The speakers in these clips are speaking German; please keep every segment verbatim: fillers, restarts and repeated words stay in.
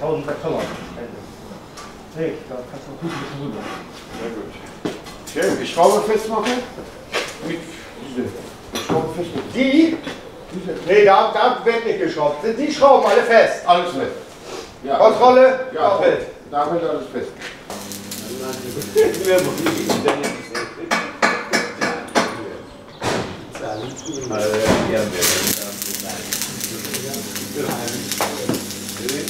Tausend Kapsalon. Nee, da kannst du auch gut ein bisschen rüber. Sehr gut. Okay, die Schraube festmachen. Mit diese. Die Schraube festmachen. Die? Nee, da, da wird nicht geschraubt. Sind die Schrauben alle fest? Alles fest. Ja. Kontrolle? Ja, auch fest. Da wird alles fest.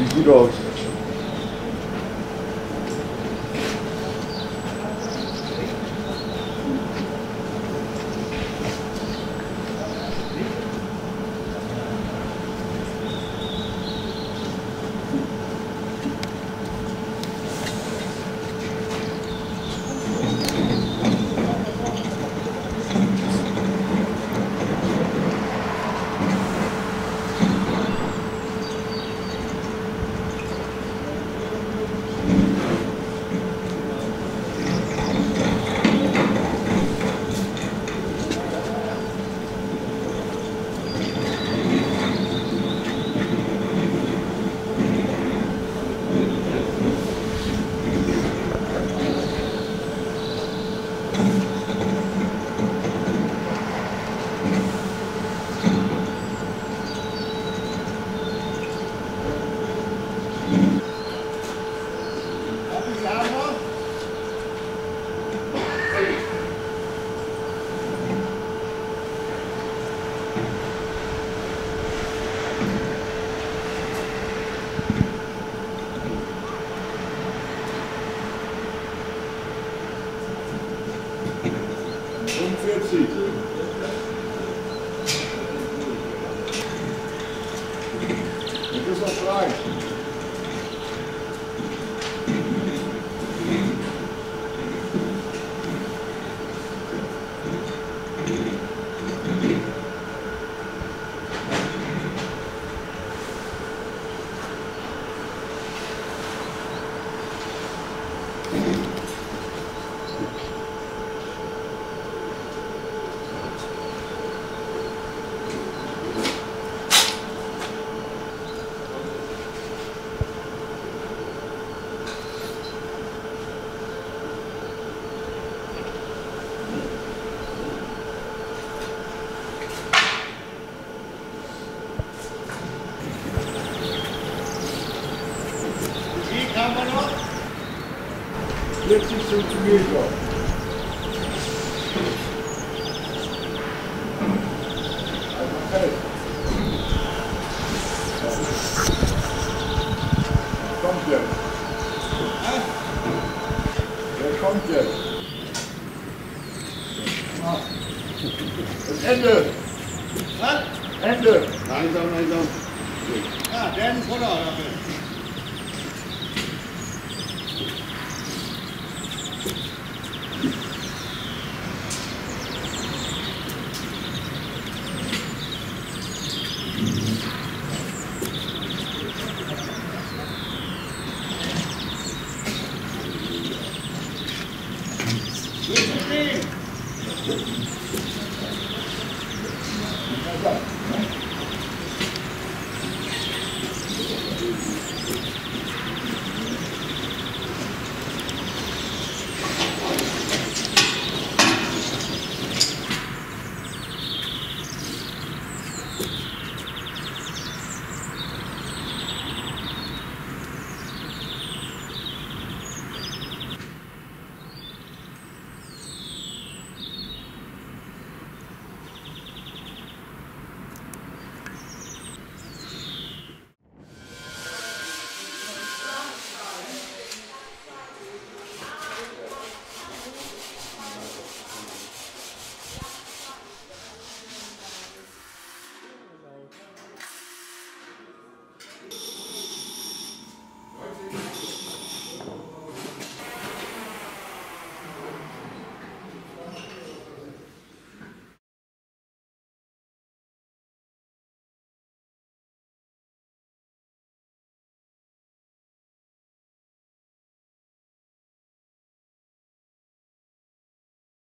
Sieht gut aus. Thank you. Thank you.